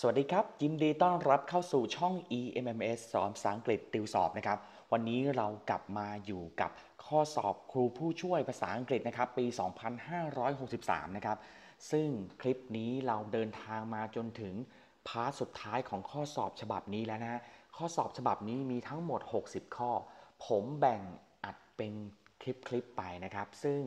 สวัสดีครับยินดีต้อนรับเข้าสู่ช่อง EMMS สอนภาษาอังกฤษติวสอบนะครับวันนี้เรากลับมาอยู่กับข้อสอบครูผู้ช่วยภาษาอังกฤษนะครับปี2563นะครับซึ่งคลิปนี้เราเดินทางมาจนถึงพาร์ทสุดท้ายของข้อสอบฉบับนี้แล้วนะฮะข้อสอบฉบับนี้มีทั้งหมด60ข้อผมแบ่งอัดเป็นคลิปไปนะครับซึ่ง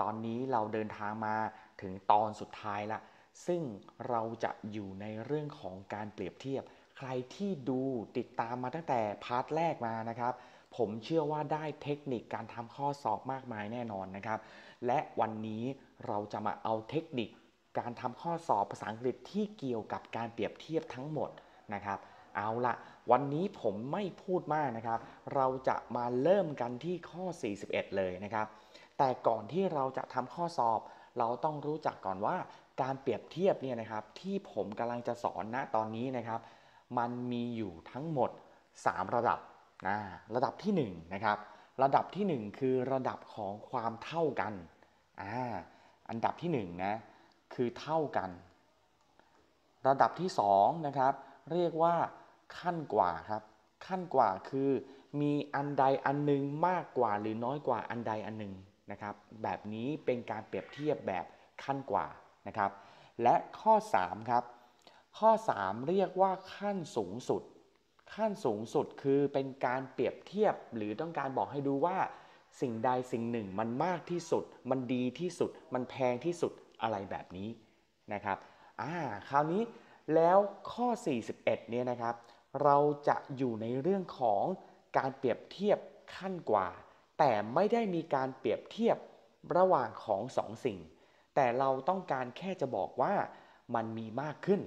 ตอนนี้เราเดินทางมาถึงตอนสุดท้ายละซึ่งเราจะอยู่ในเรื่องของการเปรียบเทียบใครที่ดูติดตามมาตั้งแต่พาร์ทแรกมานะครับผมเชื่อว่าได้เทคนิคการทำข้อสอบมากมายแน่นอนนะครับและวันนี้เราจะมาเอาเทคนิคการทำข้อสอบภาษาอังกฤษที่เกี่ยวกับการเปรียบเทียบทั้งหมดนะครับเอาละวันนี้ผมไม่พูดมากนะครับเราจะมาเริ่มกันที่ข้อ41เลยนะครับแต่ก่อนที่เราจะทำข้อสอบเราต้องรู้จักก่อนว่าการเปรียบเทียบเนี่ยนะครับที่ผมกำลังจะสอนณตอนนี้นะครับมันมีอยู่ทั้งหมด3ระดับระดับที่1นะครับระดับที่1คือระดับของความเท่ากันอันดับที่1นะคือเท่ากันระดับที่2นะครับเรียกว่าขั้นกว่าครับขั้นกว่าคือมีอันใดอันหนึ่งมากกว่าหรือน้อยกว่าอันใดอันหนึ่งนะครับแบบนี้เป็นการเปรียบเทียบแบบขั้นกว่านะครับและข้อ3ครับข้อ3เรียกว่าขั้นสูงสุดขั้นสูงสุดคือเป็นการเปรียบเทียบหรือต้องการบอกให้ดูว่าสิ่งใดสิ่งหนึ่งมันมากที่สุดมันดีที่สุดมันแพงที่สุดอะไรแบบนี้นะครับคราวนี้แล้วข้อ41เนี่ยนะครับเราจะอยู่ในเรื่องของการเปรียบเทียบขั้นกว่าแต่ไม่ได้มีการเปรียบเทียบระหว่างของ2สิ่งแต่เราต้องการแค่จะบอกว่ามันมีมากขึ้น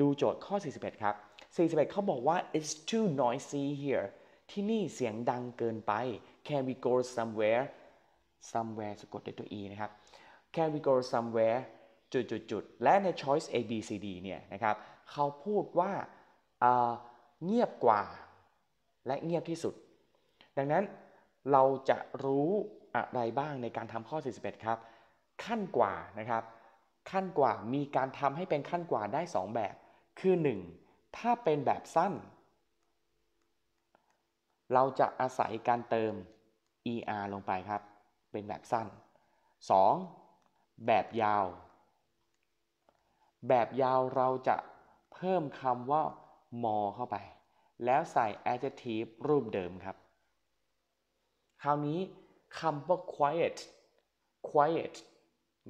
ดูโจทย์ข้อ41ครับ41เขาบอกว่า it's too noisy here ที่นี่เสียงดังเกินไป can we go somewhere somewhere สะกดด้วยตัว e นะครับ can we go somewhere จุดๆและใน choice A B C D เนี่ยนะครับเขาพูดว่าเงียบกว่าและเงียบที่สุดดังนั้นเราจะรู้อะไรบ้างในการทำข้อ41ครับขั้นกว่านะครับขั้นกว่ามีการทำให้เป็นขั้นกว่าได้2แบบคือ1ถ้าเป็นแบบสั้นเราจะอาศัยการเติม er ลงไปครับเป็นแบบสั้น2แบบยาวแบบยาวเราจะเพิ่มคำว่า more เข้าไปแล้วใส่ adjective รูปเดิมครับคราวนี้คำว่า quiet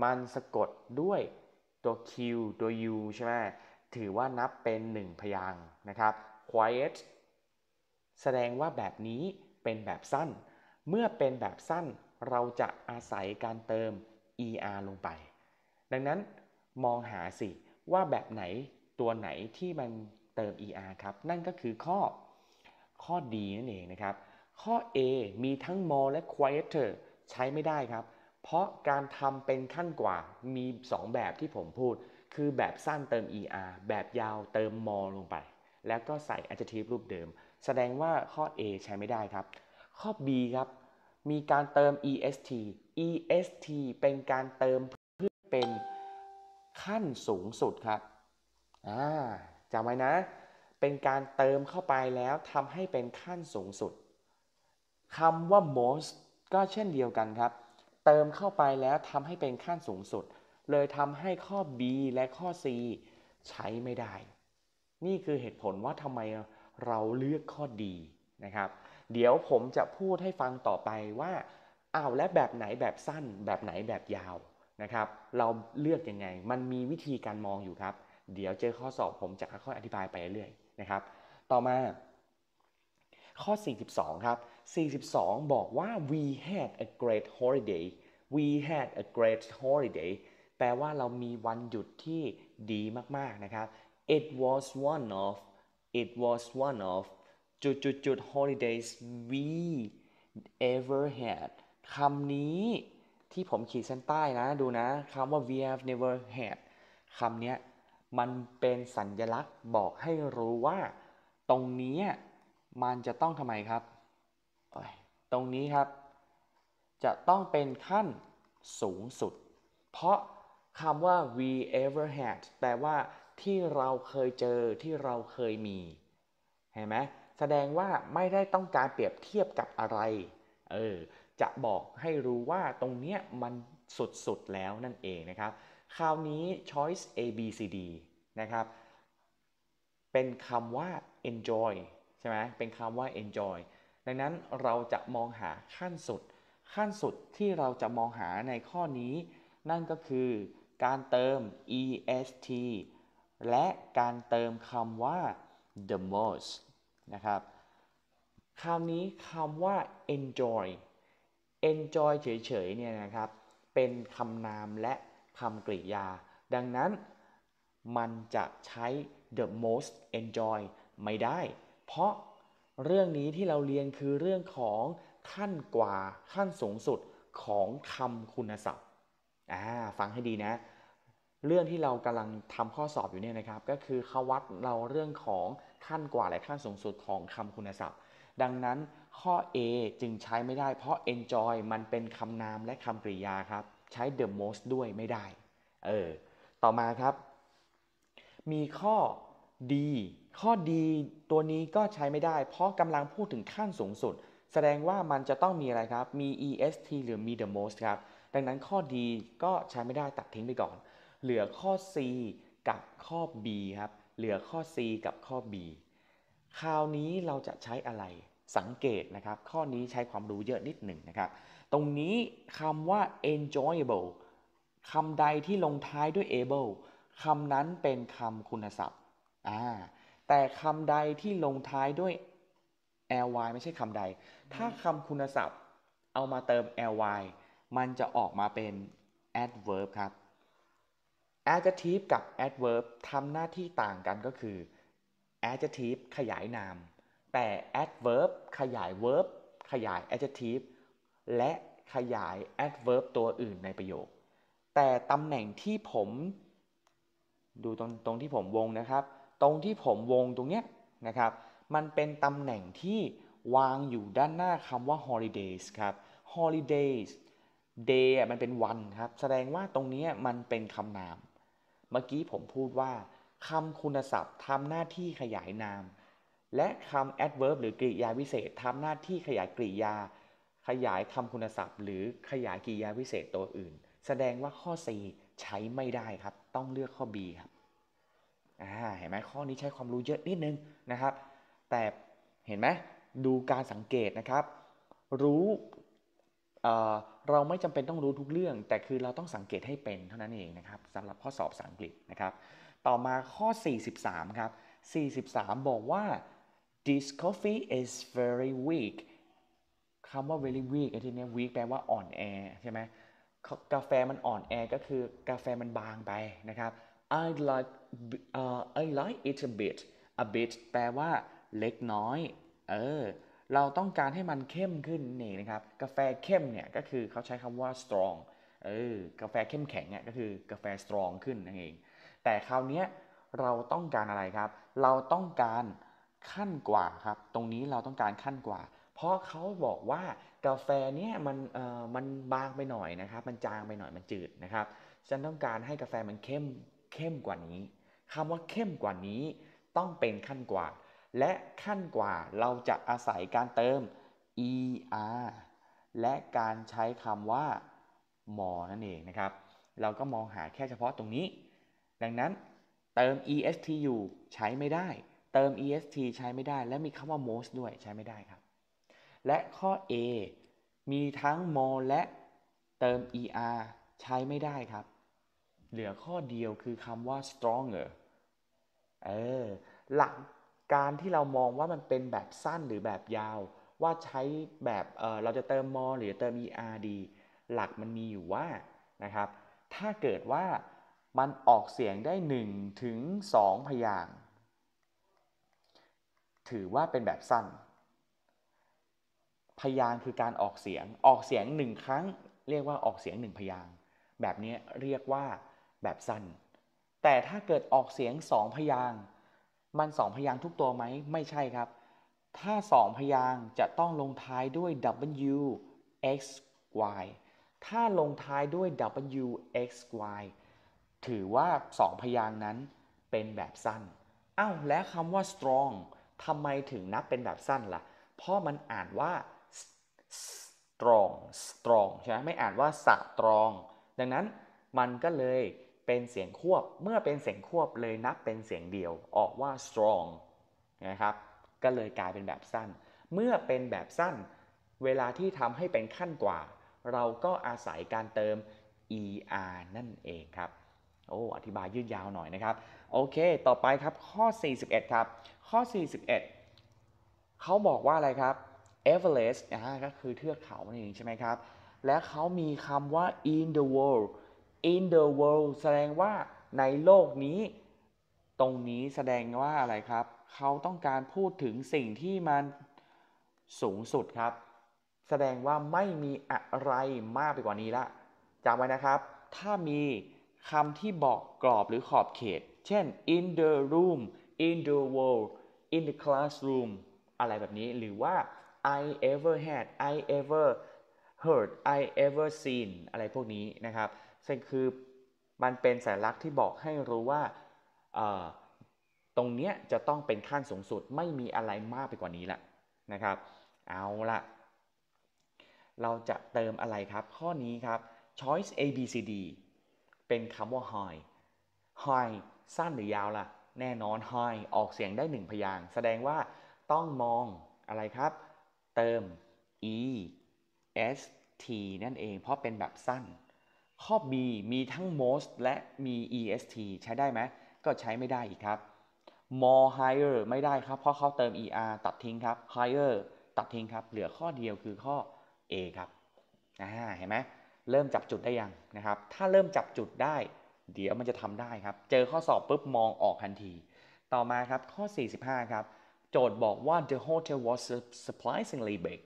มันสะกดด้วยตัว q ตัว u ใช่ไหมถือว่านับเป็น1พยางค์นะครับ quiet แสดงว่าแบบนี้เป็นแบบสั้นเมื่อเป็นแบบสั้นเราจะอาศัยการเติม er ลงไปดังนั้นมองหาสิว่าแบบไหนตัวไหนที่มันเติม er ครับนั่นก็คือข้อ d นั่นเองนะครับข้อ A มีทั้ง more และ quieter ใช้ไม่ได้ครับเพราะการทำเป็นขั้นกว่ามี2แบบที่ผมพูดคือแบบสั้นเติม er แบบยาวเติม more ลงไปแล้วก็ใส่ adjective รูปเดิมแสดงว่าข้อ A ใช้ไม่ได้ครับข้อ B ครับมีการเติม est เป็นการเติมเพื่อเป็นขั้นสูงสุดครับจำไว้นะเป็นการเติมเข้าไปแล้วทำให้เป็นขั้นสูงสุดคำว่า most ก็เช่นเดียวกันครับเติมเข้าไปแล้วทำให้เป็นขั้นสูงสุดเลยทำให้ข้อ B และข้อ C ใช้ไม่ได้นี่คือเหตุผลว่าทำไมเราเลือกข้อ D นะครับเดี๋ยวผมจะพูดให้ฟังต่อไปว่าและแบบไหนแบบสั้นแบบไหนแบบยาวนะครับเราเลือกยังไงมันมีวิธีการมองอยู่ครับเดี๋ยวเจอข้อสอบผมจะค่อยอธิบายไปเรื่อยนะครับต่อมาข้อ42ครับ42บอกว่า we had a great holiday we had a great holiday แปลว่าเรามีวันหยุดที่ดีมากๆนะครับ it was one of จุด holidays we ever had คำนี้ที่ผมขีดเส้นใต้นะดูนะคำว่า we have never had คำนี้มันเป็นสัญลักษณ์บอกให้รู้ว่าตรงนี้มันจะต้องทำไมครับตรงนี้ครับจะต้องเป็นขั้นสูงสุดเพราะ คำว่า we ever had แปลว่าที่เราเคยเจอที่เราเคยมีเห็นไหมแสดงว่าไม่ได้ต้องการเปรียบเทียบกับอะไรจะบอกให้รู้ว่าตรงเนี้ยมันสุดๆแล้วนั่นเองนะครับคราวนี้ choice A B C D นะครับเป็นคำว่า enjoy ใช่ไหมเป็นคำว่า enjoy ดังนั้นเราจะมองหาขั้นสุดที่เราจะมองหาในข้อนี้นั่นก็คือการเติม est และการเติมคำว่า the most นะครับคราวนี้คำว่า enjoy เฉยๆเนี่ยนะครับเป็นคำนามและคำกริยาดังนั้นมันจะใช้ the most enjoy ไม่ได้เพราะเรื่องนี้ที่เราเรียนคือเรื่องของขั้นกว่าขั้นสูงสุดของคำคุณศัพท์ฟังให้ดีนะเรื่องที่เรากำลังทำข้อสอบอยู่เนี่ยนะครับก็คือเขาวัดเราเรื่องของขั้นกว่าและขั้นสูงสุดของคำคุณศัพท์ดังนั้นข้อ A จึงใช้ไม่ได้เพราะ enjoy มันเป็นคำนามและคำกริยาครับใช้ the most ด้วยไม่ได้ต่อมาครับมีข้อ D ข้อ D ตัวนี้ก็ใช้ไม่ได้เพราะกำลังพูดถึงขั้นสูงสุดแสดงว่ามันจะต้องมีอะไรครับมี est หรือมี the most ครับดังนั้นข้อ D ก็ใช้ไม่ได้ตัดทิ้งไปก่อนเหลือข้อ C กับข้อ B ครับเหลือข้อ C กับข้อ B คราวนี้เราจะใช้อะไรสังเกตนะครับข้อนี้ใช้ความรู้เยอะนิดหนึ่งนะครับตรงนี้คำว่า enjoyable คำใดที่ลงท้ายด้วย able คำนั้นเป็นคำคุณศัพท์แต่คำใดที่ลงท้ายด้วย ly ไม่ใช่คำใดถ้าคำคุณศัพท์เอามาเติม ly มันจะออกมาเป็น adverb ครับ adjective กับ adverb ทำหน้าที่ต่างกันก็คือ adjective ขยายนามแต่ adverb ขยาย verb ขยาย adjective และขยาย adverb ตัวอื่นในประโยคแต่ตำแหน่งที่ผมดูตรงที่ผมวงนะครับตรงที่ผมวงตรงเนี้ยนะครับมันเป็นตำแหน่งที่วางอยู่ด้านหน้าคำว่า holidays ครับ holidays day มันเป็นวันครับแสดงว่าตรงนี้มันเป็นคำนามเมื่อกี้ผมพูดว่าคำคุณศัพท์ทำหน้าที่ขยายนามและคำ adverb หรือกริยาวิเศษทำหน้าที่ขยายกริยาขยายคำคุณศัพท์หรือขยายกริยาวิเศษตัวอื่นแสดงว่าข้อ C ใช้ไม่ได้ครับต้องเลือกข้อ B ครับเห็นไหมข้อนี้ใช้ความรู้เยอะนิดนึงนะครับแต่เห็นไหมดูการสังเกตนะครับรู้เราไม่จำเป็นต้องรู้ทุกเรื่องแต่คือเราต้องสังเกตให้เป็นเท่านั้นเองนะครับสำหรับข้อสอบภาษาอังกฤษนะครับต่อมาข้อ43ครับ43บอกว่า this coffee is very weak คำว่า very weak ในที่นี้ weak แปลว่าอ่อนแอใช่ไหมกาแฟมันอ่อนแอก็คือกาแฟมันบางไปนะครับ I like it a bit แปลว่าเล็กน้อยเราต้องการให้มันเข้มขึ้นนี่นะครับกาแฟเข้มเนี่ยก็คือเขาใช้คำว่า strong กาแฟเข้มแข็งเนี่ยก็คือกาแฟ strong ขึ้นนั่นเองแต่คราวนี้เราต้องการอะไรครับเราต้องการขั้นกว่าครับตรงนี้เราต้องการขั้นกว่าเพราะเขาบอกว่ากาแฟเนี่ยมันบางไปหน่อยนะครับมันจางไปหน่อยมันจืดนะครับฉันต้องการให้กาแฟมันเข้มกว่านี้คำว่าเข้มกว่านี้ต้องเป็นขั้นกว่าและขั้นกว่าเราจะอาศัยการเติม er และการใช้คำว่า more นั่นเองนะครับเราก็มองหาแค่เฉพาะตรงนี้ดังนั้นเติม est อยู่ใช้ไม่ได้เติม est ใช้ไม่ได้และมีคำว่า most ด้วยใช้ไม่ได้ครับและข้อ A มีทั้ง more และเติม er ใช้ไม่ได้ครับเหลือข้อเดียวคือคำว่า stronger หลักการที่เรามองว่ามันเป็นแบบสั้นหรือแบบยาวว่าใช้แบบเราจะเติม more หรือเติม er ดีหลักมันมีอยู่ว่านะครับถ้าเกิดว่ามันออกเสียงได้1ถึง2พยางค์ถือว่าเป็นแบบสั้นพยางค์คือการออกเสียง1ครั้งเรียกว่าออกเสียง1พยางค์แบบนี้เรียกว่าแบบสั้นแต่ถ้าเกิดออกเสียง2พยางค์มัน2พยางค์ทุกตัวไหมไม่ใช่ครับถ้า2พยางค์จะต้องลงท้ายด้วย w x y ถ้าลงท้ายด้วย w x y ถือว่า2พยางค์นั้นเป็นแบบสั้นอ้าวแล้วคำว่า strong ทำไมถึงนับเป็นแบบสั้นล่ะเพราะมันอ่านว่า strong strong ใช่ไหมไม่อ่านว่า strong ดังนั้นมันก็เลยเป็นเสียงควบเมื่อเป็นเสียงควบเลยนับเป็นเสียงเดียวออกว่า strong นะครับก็เลยกลายเป็นแบบสั้นเมื่อเป็นแบบสั้นเวลาที่ทำให้เป็นขั้นกว่าเราก็อาศัยการเติม er นั่นเองครับโอ้อธิบายยืดยาวหน่อยนะครับโอเคต่อไปครับข้อ41ครับข้อ41เขาบอกว่าอะไรครับ Everest ก็คือเทือกเขานั่นเองใช่ไหมครับและเขามีคำว่า in the world in the world แสดงว่าในโลกนี้ตรงนี้แสดงว่าอะไรครับเขาต้องการพูดถึงสิ่งที่มันสูงสุดครับแสดงว่าไม่มีอะไรมากไปกว่านี้ละจำไว้นะครับถ้ามีคำที่บอกกรอบหรือขอบเขตเช่น in the room in the world in the classroom อะไรแบบนี้หรือว่า I ever had I ever heard I ever seen อะไรพวกนี้นะครับซึ่งคือมันเป็นสัญลักษณ์ที่บอกให้รู้ว่าตรงเนี้ยจะต้องเป็นขั้นสูงสุดไม่มีอะไรมากไปกว่านี้ละนะครับเอาละเราจะเติมอะไรครับข้อนี้ครับ choice A B C D เป็นคำว่า high high สั้นหรือยาวล่ะแน่นอน high ออกเสียงได้1พยางค์แสดงว่าต้องมองอะไรครับเติม E S T นั่นเองเพราะเป็นแบบสั้นข้อ B มีทั้ง most และมี E S T ใช้ได้ไหมก็ใช้ไม่ได้อีกครับ more higher ไม่ได้ครับเพราะเขาเติม E R ตัดทิ้งครับ higher ตัดทิ้งครับเหลือข้อเดียวคือข้อA ครับเห็นไหมเริ่มจับจุดได้ยังนะครับถ้าเริ่มจับจุดได้เดี๋ยวมันจะทำได้ครับเจอข้อสอบปุ๊บมองออกทันทีต่อมาครับข้อ45ครับโจทย์บอกว่า the hotel was surprisingly big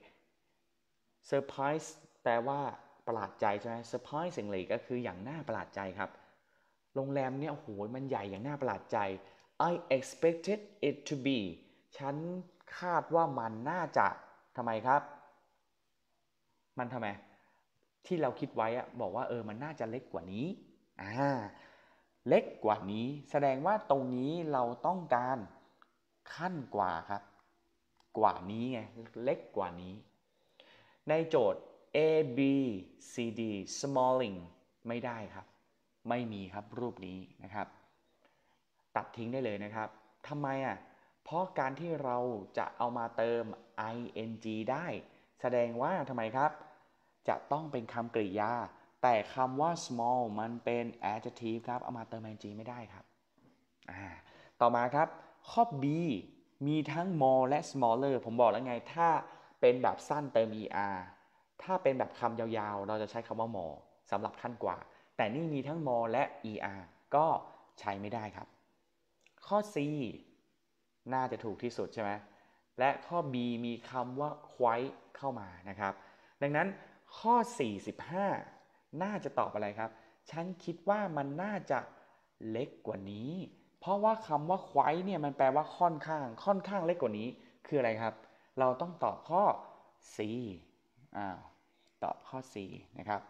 surprise แปลว่าประหลาดใจใช่ไหม surprisingly ก็คืออย่างน่าประหลาดใจครับโรงแรมเนี่ยโอ้โหมันใหญ่อย่างน่าประหลาดใจ I expected it to be ฉันคาดว่ามันน่าจะทำไมครับมันทำไมที่เราคิดไว้บอกว่ามันน่าจะเล็กกว่านี้เล็กกว่านี้แสดงว่าตรงนี้เราต้องการขั้นกว่าครับกว่านี้ไงเล็กกว่านี้ในโจทย์ A B C D smalling ไม่ได้ครับไม่มีครับรูปนี้นะครับตัดทิ้งได้เลยนะครับทำไมเพราะการที่เราจะเอามาเติม ing ได้แสดงว่าทำไมครับจะต้องเป็นคำกริยาแต่คำว่า small มันเป็น adjective ครับเอามาเติม ing ไม่ได้ครับต่อมาครับข้อ B มีทั้ง more และ smaller ผมบอกแล้วไงถ้าเป็นแบบสั้นเติม er ถ้าเป็นแบบคำยาวๆเราจะใช้คำว่า more สำหรับขั้นกว่าแต่นี่มีทั้ง more และ er ก็ใช้ไม่ได้ครับข้อ C น่าจะถูกที่สุดใช่ไหมและข้อ B มีคำว่า quite เข้ามานะครับดังนั้นข้อ45น่าจะตอบอะไรครับฉันคิดว่ามันน่าจะเล็กกว่านี้เพราะว่าคำว่า quite เนี่ยมันแปลว่าค่อนข้างเล็กกว่านี้คืออะไรครับเราต้องตอบข้อ C ตอบข้อ C นะครับ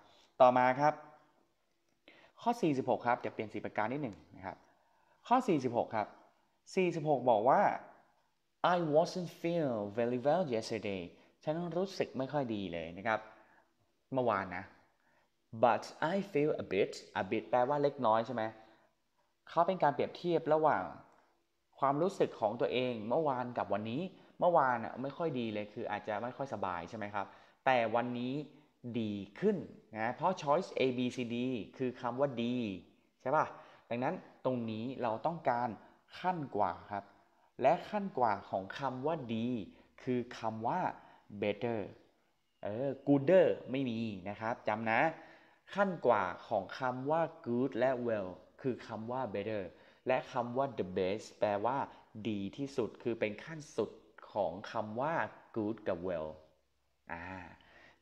ต่อมาครับข้อ46ครับเดี๋ยวเปลี่ยนสีปากกานิดหนึ่งนะครับข้อ46ครับ46บอกว่าI wasn't feel very well yesterday ฉันรู้สึกไม่ค่อยดีเลยนะครับเมื่อวานนะ but I feel a bit แปลว่าเล็กน้อยใช่ไหมเขาเป็นการเปรียบเทียบระหว่างความรู้สึกของตัวเองเมื่อวานกับวันนี้เมื่อวานไม่ค่อยดีเลยคืออาจจะไม่ค่อยสบายใช่ไหมครับแต่วันนี้ดีขึ้นนะเพราะ choice A B C D คือคำว่าดีใช่ป่ะดังนั้นตรงนี้เราต้องการขั้นกว่าครับและขั้นกว่าของคำว่าดีคือคำว่า better gooder ไม่มีนะครับจำนะขั้นกว่าของคำว่า good และ well คือคำว่า better และคำว่า the best แปลว่าดีที่สุดคือเป็นขั้นสุดของคำว่า good กับ well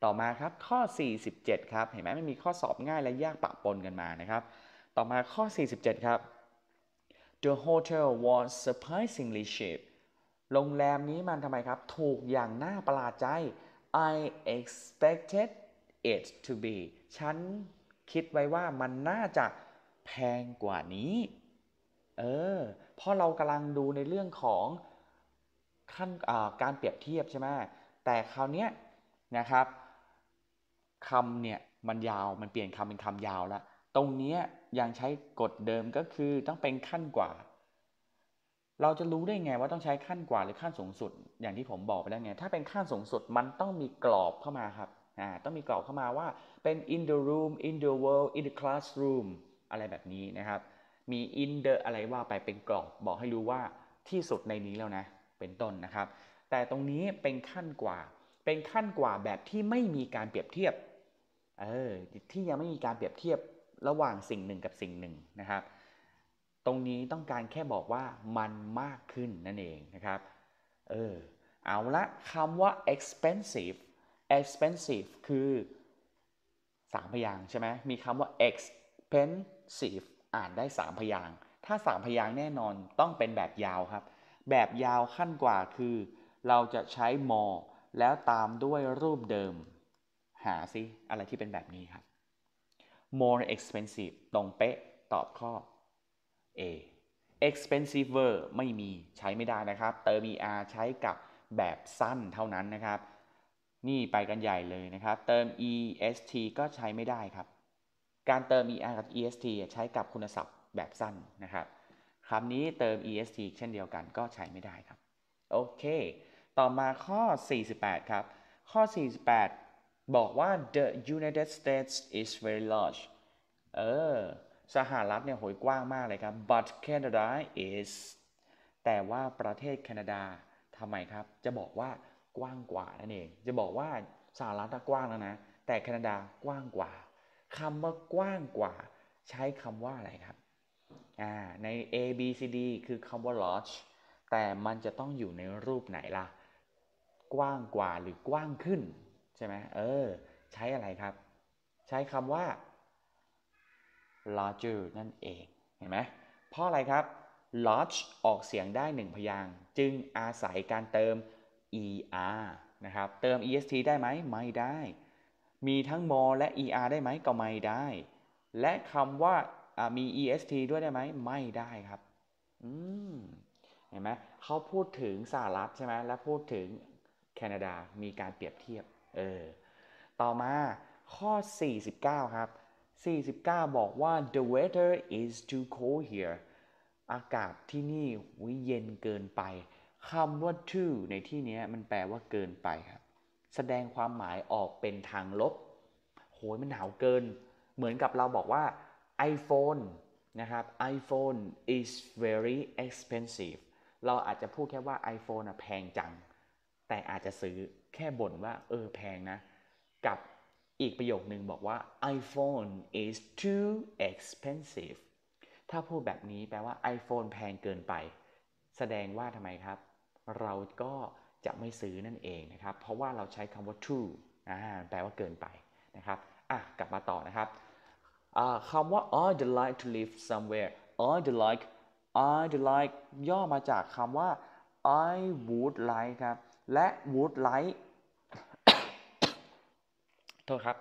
ต่อมาครับข้อ47ครับเห็นไหมมันมีข้อสอบง่ายและยากปะปนกันมานะครับต่อมาข้อ47ครับThe hotel was surprisingly cheap โรงแรมนี้มันทำไมครับถูกอย่างน่าประหลาดใจ I expected it to be ฉันคิดไว้ว่ามันน่าจะ แพงกว่านี้เพราะเรากำลังดูในเรื่องของขั้นการเปรียบเทียบใช่ไหมแต่คราวนี้นะครับคำเนี่ยมันยาวมันเปลี่ยนคำเป็นคำยาวแล้วตรงนี้ยังใช้กฎเดิมก็คือต้องเป็นขั้นกว่าเราจะรู้ได้ไงว่าต้องใช้ขั้นกว่าหรือขั้นสูงสุดอย่างที่ผมบอกไปแล้วไงถ้าเป็นขั้นสูงสุดมันต้องมีกรอบเข้ามาครับต้องมีกรอบเข้ามาว่าเป็น in the room in the world in the classroom อะไรแบบนี้นะครับมี in the อะไรว่าไปเป็นกรอบบอกให้รู้ว่าที่สุดในนี้แล้วนะเป็นต้นนะครับแต่ตรงนี้เป็นขั้นกว่าเป็นขั้นกว่าแบบที่ไม่มีการเปรียบเทียบที่ยังไม่มีการเปรียบเทียบระหว่างสิ่งหนึ่งกับสิ่งหนึ่งนะครับตรงนี้ต้องการแค่บอกว่ามันมากขึ้นนั่นเองนะครับเอาละคำว่า expensive คือสามพยางค์ใช่ไหมมีคำว่า expensive อ่านได้สามพยางค์ถ้าสามพยางค์แน่นอนต้องเป็นแบบยาวครับแบบยาวขั้นกว่าคือเราจะใช้ more แล้วตามด้วยรูปเดิมหาซิอะไรที่เป็นแบบนี้ครับ more expensive ตรงเป๊ะตอบข้อ A expensiver ไม่มีใช้ไม่ได้นะครับเติม er ใช้กับแบบสั้นเท่านั้นนะครับนี่ไปกันใหญ่เลยนะครับเติม est ก็ใช้ไม่ได้ครับการเติม er กับ est ใช้กับคุณศัพท์แบบสั้นนะครับคำนี้เติม est เช่นเดียวกันก็ใช้ไม่ได้ครับโอเคต่อมาข้อ48ครับข้อ48บอกว่า the United States is very large สหรัฐเนี่ยโหยกว้างมากเลยครับ but Canada is แต่ว่าประเทศแคนาดาทำไมครับจะบอกว่ากว้างกว่านั่นเองจะบอกว่าสหรัฐกว้างแล้วนะแต่แคนาดากว้างกว่าคำว่ากว้างกว่าใช้คำว่าอะไรครับใน A B C D คือคำว่า large แต่มันจะต้องอยู่ในรูปไหนล่ะกว้างกว่าหรือกว้างขึ้นใช่ไหมใช้อะไรครับใช้คำว่า larger นั่นเองเห็นไหมเพราะอะไรครับ large ออกเสียงได้หนึ่งพยางค์จึงอาศัยการเติม er นะครับเติม est ได้ไหมไม่ได้มีทั้ง more และ er ได้ไหมก็ไม่ได้และคำว่ามี est ด้วยได้ไหมไม่ได้ครับเห็นไหมเขาพูดถึงสหรัฐใช่ไหมและพูดถึงแคนาดามีการเปรียบเทียบต่อมาข้อ49ครับ49บอกว่า the weather is too cold here อากาศที่นี่เย็นเกินไปคำว่า too ในที่นี้มันแปลว่าเกินไปครับแสดงความหมายออกเป็นทางลบโหยมันหนาวเกินเหมือนกับเราบอกว่าiPhone นะครับ iPhone is very expensive เราอาจจะพูดแค่ว่า iPhone แพงจังแต่อาจจะซื้อแค่บ่นว่าแพงนะกับอีกประโยคนึงบอกว่า iPhone is too expensive ถ้าพูดแบบนี้แปลว่า iPhone แพงเกินไปแสดงว่าทำไมครับเราก็จะไม่ซื้อนั่นเองนะครับเพราะว่าเราใช้คำว่า too แปลว่าเกินไปนะครับกลับมาต่อนะครับคำว่า I'd like to live somewhere I'd like ย่อมาจากคำว่า I would like ครับและ would like โทษครับ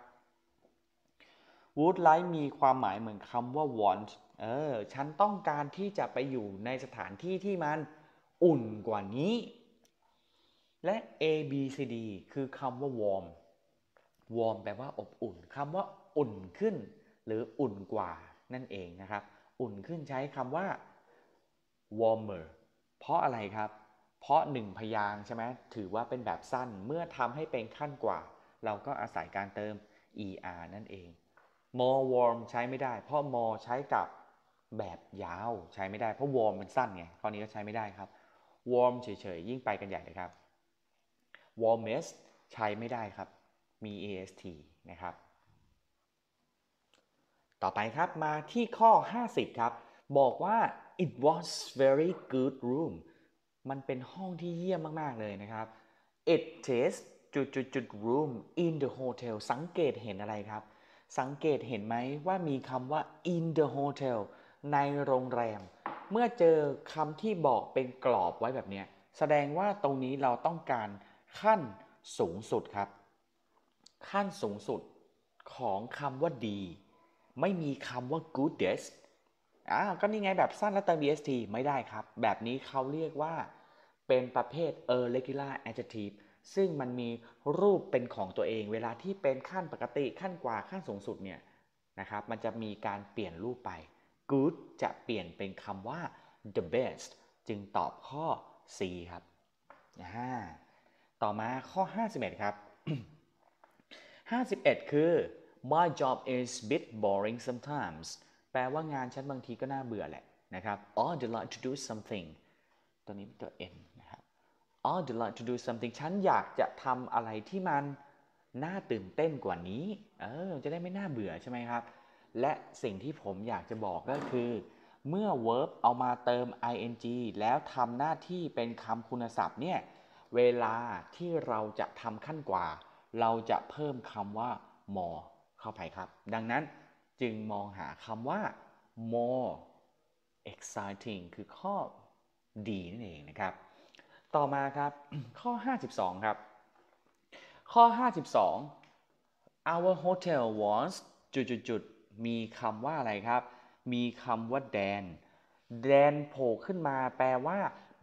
would like มีความหมายเหมือนคำว่า want ฉันต้องการที่จะไปอยู่ในสถานที่ที่มันอุ่นกว่านี้และ A B C D คือคำว่า warm แปลว่าอบอุ่นคำว่าอุ่นขึ้นหรืออุ่นกว่านั่นเองนะครับอุ่นขึ้นใช้คำว่า warmer เพราะอะไรครับเพราะหนึ่งพยางค์ใช่ไหมถือว่าเป็นแบบสั้นเมื่อทำให้เป็นขั้นกว่าเราก็อาศัยการเติม er นั่นเอง more warm ใช้ไม่ได้เพราะ more ใช้กับแบบยาวใช้ไม่ได้เพราะ warm มันสั้นไงข้อนี้ก็ใช้ไม่ได้ครับ warm เฉยๆยิ่งไปกันใหญ่เลยครับ warmest ใช้ไม่ได้ครับมี est นะครับต่อไปครับมาที่ข้อ50ครับบอกว่า it was very good room มันเป็นห้องที่เยี่ยมมากๆเลยนะครับ it is จุด room in the hotel สังเกตเห็นอะไรครับสังเกตเห็นไหมว่ามีคำว่า in the hotel ในโรงแรมเมื่อเจอคำที่บอกเป็นกรอบไว้แบบนี้แสดงว่าตรงนี้เราต้องการขั้นสูงสุดครับขั้นสูงสุดของคำว่าดีไม่มีคำว่า goodest ก็นี่ไงแบบสั้นแล้วเติม est ไม่ได้ครับแบบนี้เขาเรียกว่าเป็นประเภท irregular adjective ซึ่งมันมีรูปเป็นของตัวเองเวลาที่เป็นขั้นปกติขั้นกว่าขั้นสูงสุดเนี่ยนะครับมันจะมีการเปลี่ยนรูปไป good จะเปลี่ยนเป็นคำว่า the best จึงตอบข้อ C ครับต่อมาข้อ51ครับ 51คือ my job is a bit boring sometimes แปลว่างานฉันบางทีก็น่าเบื่อแหละนะครับ I'd like to do something ตัวนี้เป็นตัว N นะครับ I'd like to do something ฉันอยากจะทำอะไรที่มันน่าตื่นเต้นกว่านี้จะได้ไม่น่าเบื่อใช่ไหมครับและสิ่งที่ผมอยากจะบอกก็คือเมื่อ verb เอามาเติม ing แล้วทำหน้าที่เป็นคำคุณศัพท์เนี่ยเวลาที่เราจะทำขั้นกว่าเราจะเพิ่มคำว่า more เข้าไปครับดังนั้นจึงมองหาคำว่า more exciting คือข้อดีนั่นเองนะครับต่อมาครับ ข้อ52ครับข้อ52 our hotel was จุดๆมีคำว่าอะไรครับมีคำว่า แดนโผล่ขึ้นมาแปลว่า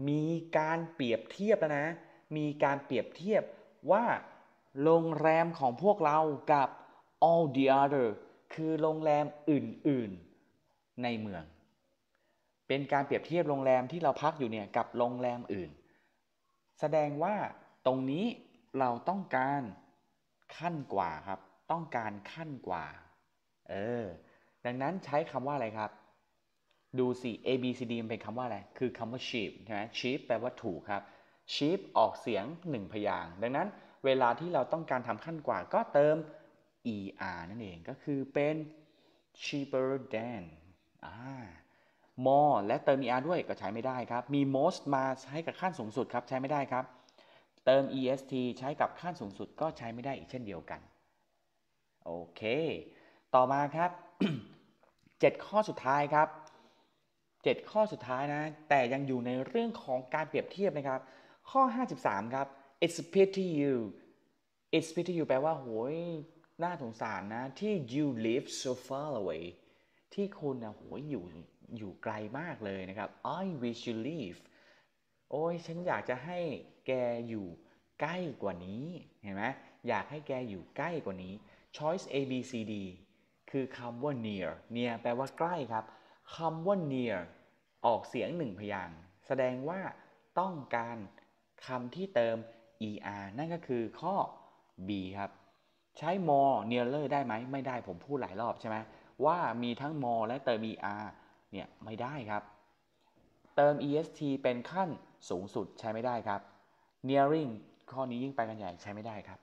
มีการเปรียบเทียบแล้วนะมีการเปรียบเทียบว่าโรงแรมของพวกเรากับ all the other คือโรงแรมอื่นๆในเมืองเป็นการเปรียบเทียบโรงแรมที่เราพักอยู่เนี่ยกับโรงแรมอื่นแสดงว่าตรงนี้เราต้องการขั้นกว่าครับต้องการขั้นกว่าดังนั้นใช้คำว่าอะไรครับดูสิ A B C D มันเป็นคำว่าอะไรคือคำว่า sheep ใช่ไหม sheep แปลว่าถูกครับ sheep ออกเสียง1พยางค์ดังนั้นเวลาที่เราต้องการทำขั้นกว่าก็เติม er นั่นเองก็คือเป็น cheaper than more และเติม er ด้วยก็ใช้ไม่ได้ครับมี most มาใช้กับขั้นสูงสุดครับใช้ไม่ได้ครับเติม est ใช้กับขั้นสูงสุดก็ใช้ไม่ได้อีกเช่นเดียวกันโอเคต่อมาครับ 7 ข้อสุดท้ายครับ7ข้อสุดท้ายนะแต่ยังอยู่ในเรื่องของการเปรียบเทียบนะครับข้อ53ครับ it's pity you it's pity you แปลว่าโหยน่าสงสารนะที่ you live so far away ที่คุณนะโหยอยู่ไกลมากเลยนะครับ I wish you live โอ้ยฉันอยากจะให้แกอยู่ใกล้กว่านี้เห็นไหมอยากให้แกอยู่ใกล้กว่านี้ choice A B C D คือคำว่า near เนี่ยแปลว่าใกล้ครับคำว่า near ออกเสียง1พยางค์แสดงว่าต้องการคำที่เติม er นั่นก็คือข้อ B ครับใช้ more nearer ได้ไหมไม่ได้ผมพูดหลายรอบใช่ไหมว่ามีทั้ง more และเติม er เนี่ยไม่ได้ครับเติม est เป็นขั้นสูงสุดใช้ไม่ได้ครับ nearing ข้อนี้ยิ่งไปกันใหญ่ใช้ไม่ได้ครับ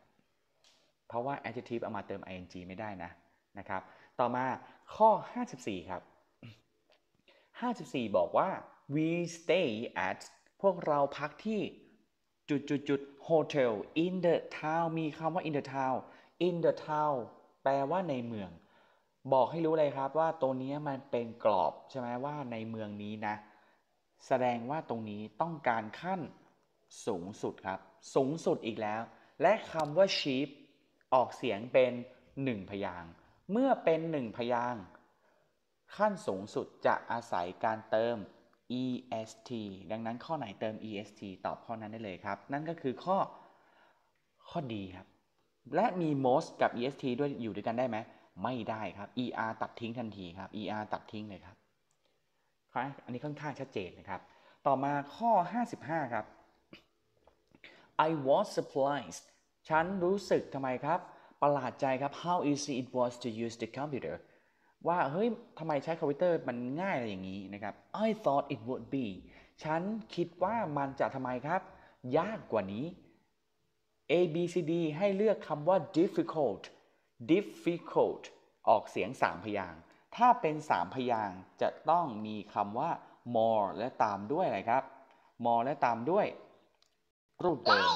เพราะว่า adjective เอามาเติม ing ไม่ได้นะครับต่อมาข้อ54ครับ54บอกว่า we stay at พวกเราพักที่จุดๆ hotel in the town มีคำว่า in the town in the town แปลว่าในเมืองบอกให้รู้เลยครับว่าตัวนี้มันเป็นกรอบใช่ไหมว่าในเมืองนี้นะแสดงว่าตรงนี้ต้องการขั้นสูงสุดครับสูงสุดอีกแล้วและคำว่า sheep ออกเสียงเป็น1พยางค์เมื่อเป็น1พยางค์ขั้นสูงสุดจะอาศัยการเติม est ดังนั้นข้อไหนเติม est ตอบข้อนั้นได้เลยครับนั่นก็คือข้อดีครับและมี most กับ est ด้วยอยู่ด้วยกันได้ไหมไม่ได้ครับ er ตัดทิ้งทันทีครับ er ตัดทิ้งเลยครับอันนี้ค่อนข้างชัดเจนนะครับต่อมาข้อ55ครับ I was surprised ฉันรู้สึกทำไมครับประหลาดใจครับ how easy it was to use the computerว่าเฮ้ยทำไมใช้คอมพิวเตอร์มันง่ายอะไรอย่างนี้นะครับ I thought it would be ฉันคิดว่ามันจะทำไมครับยากกว่านี้ A B C D ให้เลือกคำว่า difficult ออกเสียง3พยางค์ถ้าเป็น3พยางค์จะต้องมีคำว่า more และตามด้วยอะไรครับ more และตามด้วยรูปเดิม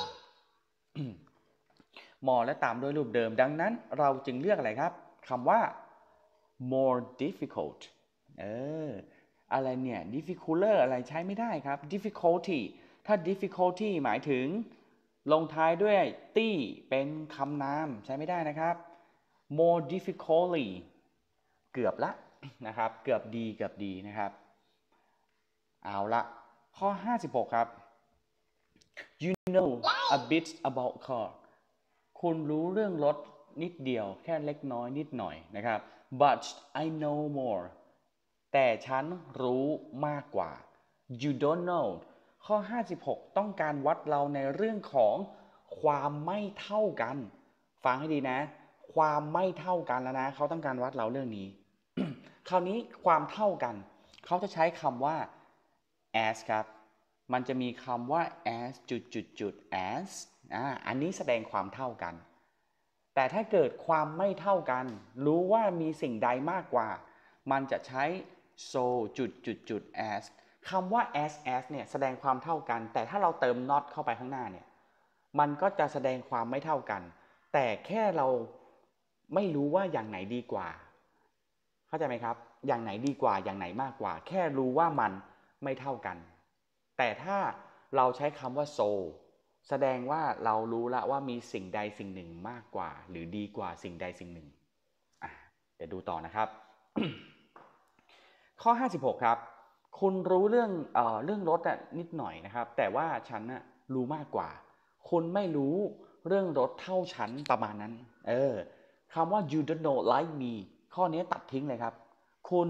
more และตามด้วยรูปเดิมดังนั้นเราจึงเลือกอะไรครับคำว่าmore difficult อะไรเนี่ย difficulter อะไรใช้ไม่ได้ครับ difficulty ถ้า difficulty หมายถึงลงท้ายด้วยตี้เป็นคำนามใช้ไม่ได้นะครับ more difficultly เกือบละ นะครับเกือบดีเกือบดีนะครับเอาละข้อ56ครับ you know a bit about car คุณรู้เรื่องรถนิดเดียวแค่เล็กน้อยนิดหน่อยนะครับ but I know more แต่ฉันรู้มากกว่า you don't know ข้อ56ต้องการวัดเราในเรื่องของความไม่เท่ากันฟังให้ดีนะความไม่เท่ากันแล้วนะเขาต้องการวัดเราเรื่องนี้ คราวนี้ความเท่ากันเขาจะใช้คำว่า as ครับมันจะมีคำว่า as จุด as อันนี้แสดงความเท่ากันแต่ถ้าเกิดความไม่เท่ากันรู้ว่ามีสิ่งใดมากกว่ามันจะใช้ so จุด as คำว่า as เนี่ยแสดงความเท่ากันแต่ถ้าเราเติม not เข้าไปข้างหน้าเนี่ยมันก็จะแสดงความไม่เท่ากันแต่แค่เราไม่รู้ว่าอย่างไหนดีกว่าเข้าใจไหมครับอย่างไหนดีกว่าอย่างไหนมากกว่าแค่รู้ว่ามันไม่เท่ากันแต่ถ้าเราใช้คำว่า so แสดงว่าเรารู้ละว่ามีสิ่งใดสิ่งหนึ่งมากกว่าหรือดีกว่าสิ่งใดสิ่งหนึ่งเดี๋ยวดูต่อนะครับ ข้อ56ครับคุณรู้เรื่องรถนิดหน่อยนะครับแต่ว่าฉันรู้มากกว่าคุณไม่รู้เรื่องรถเท่าฉันประมาณนั้นคำว่า you don't know like me ข้อนี้ตัดทิ้งเลยครับคุณ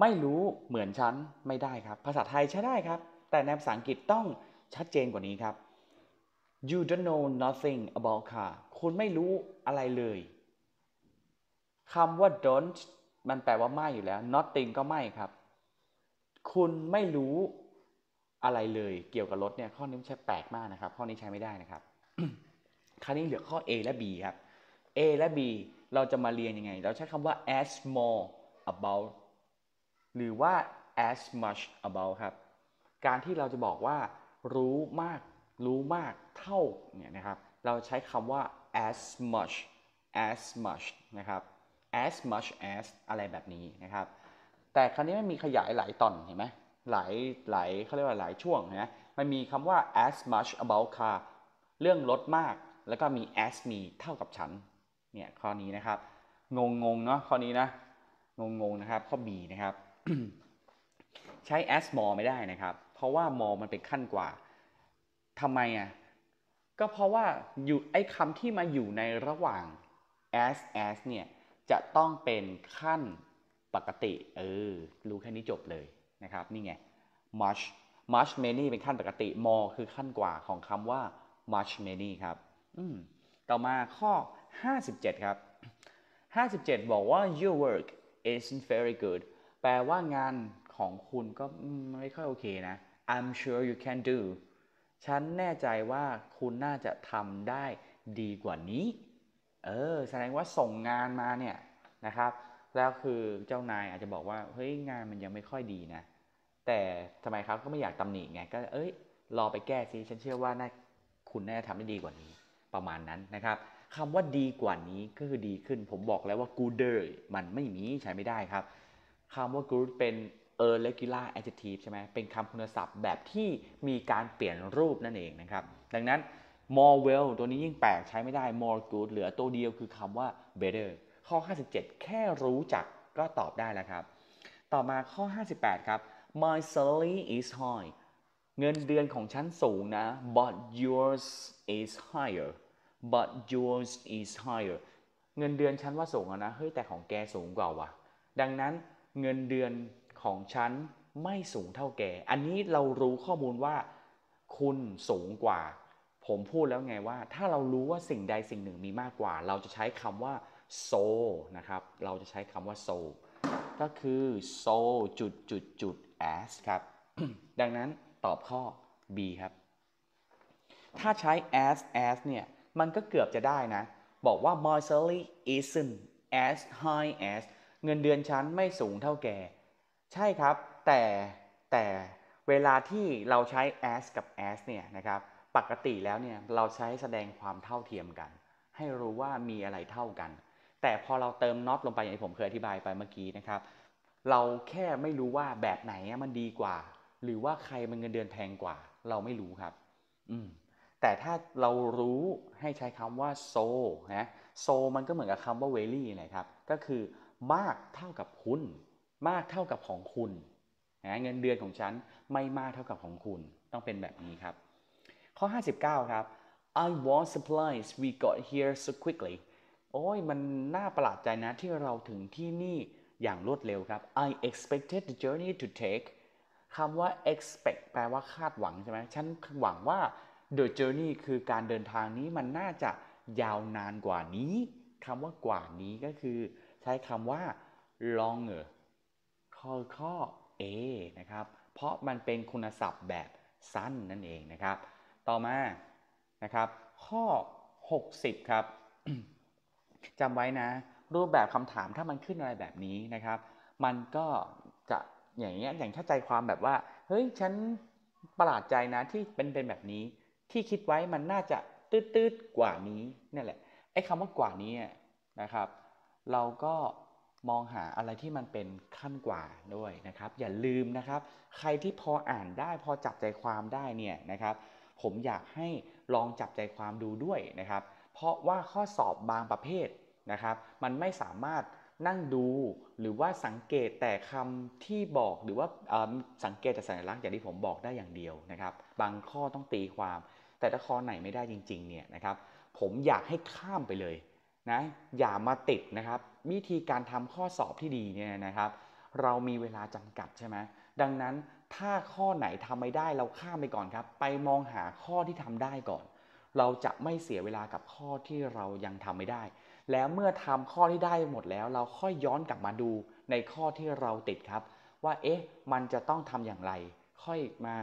ไม่รู้เหมือนฉันไม่ได้ครับภาษาไทยใช้ได้ครับแต่ในภาษาอังกฤษต้องชัดเจนกว่านี้ครับ you don't know nothing about car คุณไม่รู้อะไรเลยคำว่า don't มันแปลว่าไม่อยู่แล้ว nothing ก็ไม่ครับคุณไม่รู้อะไรเลยเกี่ยวกับรถเนี่ยข้อนี้ใช้แปลกมากนะครับข้อนี้ใช้ไม่ได้นะครับคราวนี้เหลือข้อ A และ B ครับ A และ B เราจะมาเรียนยังไงเราใช้คำว่า as more about หรือว่า as much about ครับการที่เราจะบอกว่ารู้มากเท่าเนี่ยนะครับเราใช้คำว่า as much นะครับ as much as อะไรแบบนี้นะครับแต่คราวนี้ไม่มีขยายหลายตอนเห็นไหมหลายเขาเรียกว่าหลายช่วงนะมันมีคำว่า as much about car เรื่องรถมากแล้วก็มี as me เท่ากับฉันเนี่ยข้อนี้นะครับงงเนาะข้อนี้นะงงนะครับข้อ B นะครับ ใช้ as more ไม่ได้นะครับเพราะว่า more มันเป็นขั้นกว่าทำไมก็เพราะว่าอยู่ไอ้คำที่มาอยู่ในระหว่าง as เนี่ยจะต้องเป็นขั้นปกติรู้แค่นี้จบเลยนะครับนี่ไง much many เป็นขั้นปกติ more คือขั้นกว่าของคำว่า much many ครับต่อมาข้อ57ครับ57บอกว่า your work isn't very good แปลว่างานของคุณก็ไม่ค่อยโอเคนะ I'm sure you can do ฉันแน่ใจว่าคุณน่าจะทำได้ดีกว่านี้แสดงว่าส่งงานมาเนี่ยนะครับแล้วคือเจ้านายอาจจะบอกว่าเฮ้ยงานมันยังไม่ค่อยดีนะแต่ทำไมครับก็ไม่อยากตำหนิไงก็รอไปแก้สิฉันเชื่อว่าคุณน่าจะทำได้ดีกว่านี้ประมาณนั้นนะครับคำว่าดีกว่านี้ก็คือดีขึ้นผมบอกแล้วว่า gooder มันไม่มีใช้ไม่ได้ครับคำว่า good เป็น irregular adjective ใช่ไหมเป็นคำคุณศัพท์แบบที่มีการเปลี่ยนรูปนั่นเองนะครับดังนั้น more well ตัวนี้ยิ่งแปลกใช้ไม่ได้ more good เหลือตัวเดียวคือคำว่า better ข้อ57แค่รู้จักก็ตอบได้แล้วครับต่อมาข้อ58ครับ my salary is high เงินเดือนของฉันสูงนะ but yours is higher เงินเดือนฉันว่าสูงนะแต่ของแกสูงกว่าว่ะดังนั้นเงินเดือนของฉันไม่สูงเท่าแกอันนี้เรารู้ข้อมูลว่าคุณสูงกว่าผมพูดแล้วไงว่าถ้าเรารู้ว่าสิ่งใดสิ่งหนึ่งมีมากกว่าเราจะใช้คำว่า so นะครับเราจะใช้คำว่า so ก็คือ so จุด as ครับ ดังนั้นตอบข้อ B ครับถ้าใช้ as เนี่ยมันก็เกือบจะได้นะบอกว่า my salary isn't as high as เงินเดือนฉันไม่สูงเท่าแกใช่ครับแต่เวลาที่เราใช้ as กับ as เนี่ยนะครับปกติแล้วเนี่ยเราใช้แสดงความเท่าเทียมกันให้รู้ว่ามีอะไรเท่ากันแต่พอเราเติม not ลงไปอย่างที่ผมเคยอธิบายไปเมื่อกี้นะครับเราแค่ไม่รู้ว่าแบบไหนมันดีกว่าหรือว่าใครมันเงินเดือนแพงกว่าเราไม่รู้ครับแต่ถ้าเรารู้ให้ใช้คำว่า so นะ so มันก็เหมือนกับคำว่า very นะครับก็คือ มากเท่ากับคุณมากเท่ากับของคุณเงินเดือนของฉันไม่มากเท่ากับของคุณต้องเป็นแบบนี้ครับข้อ59ครับ I want supplies we got here so quickly โอ้ยมันน่าประหลาดใจนะที่เราถึงที่นี่อย่างรวดเร็วครับ I expected the journey to take คำว่า expect แปลว่าคาดหวังใช่ไหมฉันหวังว่า the journey คือการเดินทางนี้มันน่าจะยาวนานกว่านี้คำว่ากว่านี้ก็คือใช้คำว่า longer ข้อ A นะครับเพราะมันเป็นคุณศัพท์แบบสั้นนั่นเองนะครับต่อมานะครับข้อ60ครับ จำไว้นะรูปแบบคำถามถ้ามันขึ้นอะไรแบบนี้นะครับมันก็จะอย่างเงี้ยอย่างถ้าใจความแบบว่าเฮ้ยฉันประหลาดใจนะที่เป็นแบบนี้ที่คิดไว้มันน่าจะตืดๆกว่านี้นี่แหละไอ้คำว่ากว่านี้นะครับเราก็มองหาอะไรที่มันเป็นขั้นกว่าด้วยนะครับอย่าลืมนะครับใครที่พออ่านได้พอจับใจความได้เนี่ยนะครับผมอยากให้ลองจับใจความดูด้วยนะครับเพราะว่าข้อสอบบางประเภทนะครับมันไม่สามารถนั่งดูหรือว่าสังเกตแต่คำที่บอกหรือว่าสังเกตแต่สัญลักษณ์อย่างที่ผมบอกได้อย่างเดียวนะครับบางข้อต้องตีความแต่ถ้าข้อไหนไม่ได้จริงๆเนี่ยนะครับผมอยากให้ข้ามไปเลยนะอย่ามาติดนะครับวิธีการทำข้อสอบที่ดีเนี่ยนะครับเรามีเวลาจำกัดใช่ไหมดังนั้นถ้าข้อไหนทำไม่ได้เราข้ามไปก่อนครับไปมองหาข้อที่ทำได้ก่อนเราจะไม่เสียเวลากับข้อที่เรายังทำไม่ได้แล้วเมื่อทำข้อที่ได้หมดแล้วเราค่อยย้อนกลับมาดูในข้อที่เราติดครับว่าเอ๊ะมันจะต้องทำอย่างไรค่อยมา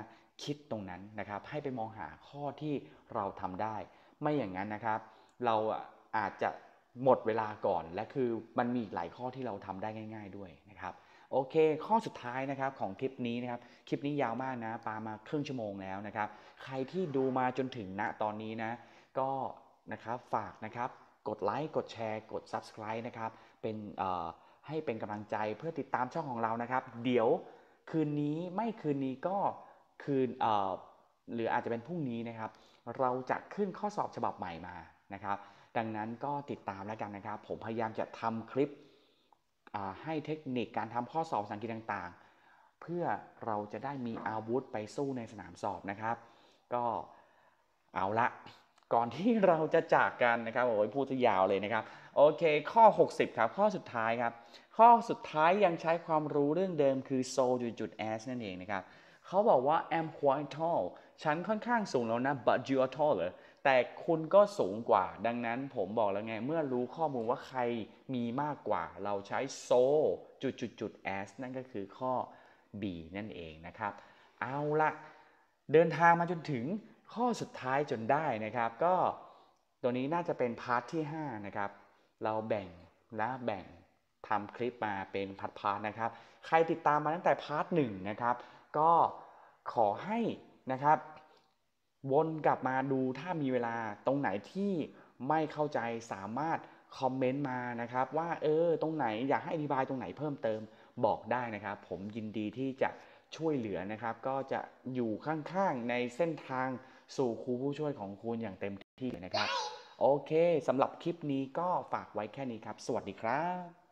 คิดตรงนั้นนะครับให้ไปมองหาข้อที่เราทำได้ไม่อย่างนั้นนะครับเราอาจจะหมดเวลาก่อนและคือมันมีหลายข้อที่เราทำได้ง่ายๆด้วยนะครับโอเคข้อสุดท้ายนะครับของคลิปนี้นะครับคลิปนี้ยาวมากนะปามาครึ่งชั่วโมงแล้วนะครับใครที่ดูมาจนถึงณตอนนี้นะก็นะครับฝากนะครับกดไลค์กดแชร์กด Subscribe นะครับเป็นให้เป็นกำลังใจเพื่อติดตามช่องของเรานะครับเดี๋ยวคืนนี้ก็คืนหรืออาจจะเป็นพรุ่งนี้นะครับเราจะขึ้นข้อสอบฉบับใหม่มานะครับดังนั้นก็ติดตามแล้วกันนะครับผมพยายามจะทำคลิปให้เทคนิคการทำข้อสอบภาษาอังกฤษต่างๆเพื่อเราจะได้มีอาวุธไปสู้ในสนามสอบนะครับก็เอาละก่อนที่เราจะจากกันนะครับโอ้ยพูดจะยาวเลยนะครับโอเคข้อ60ครับข้อสุดท้ายยังใช้ความรู้เรื่องเดิมคือ so .s นั่นเองนะครับเขาบอกว่า I'm quite tall ฉันค่อนข้างสูงแล้วนะ but you are taller แต่คุณก็สูงกว่าดังนั้นผมบอกแล้วไงเมื่อรู้ข้อมูลว่าใครมีมากกว่าเราใช้ so .s นั่นก็คือข้อ B นั่นเองนะครับเอาละเดินทางมาจนถึงข้อสุดท้ายจนได้นะครับก็ตัวนี้น่าจะเป็นพาร์ทที่5นะครับเราแบ่งทำคลิปมาเป็นพาร์ทนะครับใครติดตามมาตั้งแต่พาร์ท1นะครับก็ขอให้นะครับวนกลับมาดูถ้ามีเวลาตรงไหนที่ไม่เข้าใจสามารถคอมเมนต์มานะครับว่าตรงไหนอยากให้อธิบายตรงไหนเพิ่มเติมบอกได้นะครับผมยินดีที่จะช่วยเหลือนะครับก็จะอยู่ข้างๆในเส้นทางสู่ครูผู้ช่วยของคุณอย่างเต็มที่นะครับโอเคสำหรับคลิปนี้ก็ฝากไว้แค่นี้ครับสวัสดีครับ